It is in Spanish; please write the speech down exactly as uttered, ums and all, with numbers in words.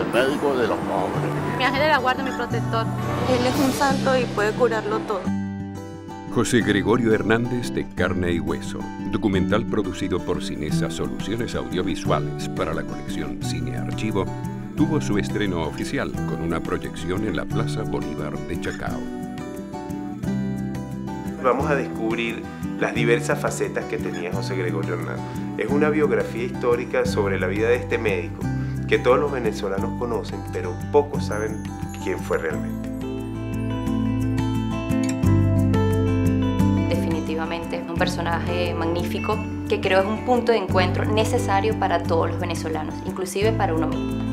el médico de los pobres. Mi ángel de la guarda, mi protector. Él es un santo y puede curarlo todo. José Gregorio Hernández de Carne y Hueso, documental producido por Cinesa Soluciones Audiovisuales para la colección Cine Archivo, tuvo su estreno oficial con una proyección en la Plaza Bolívar de Chacao. Vamos a descubrir las diversas facetas que tenía José Gregorio Hernández. Es una biografía histórica sobre la vida de este médico que todos los venezolanos conocen, pero pocos saben quién fue realmente. Un personaje magnífico que creo es un punto de encuentro necesario para todos los venezolanos, inclusive para uno mismo.